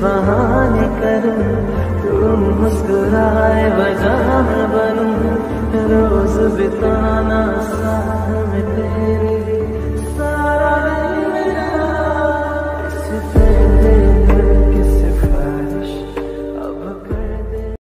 बहाने करूं तुम मुस्कुराए वजह बनूं रोज बिताना।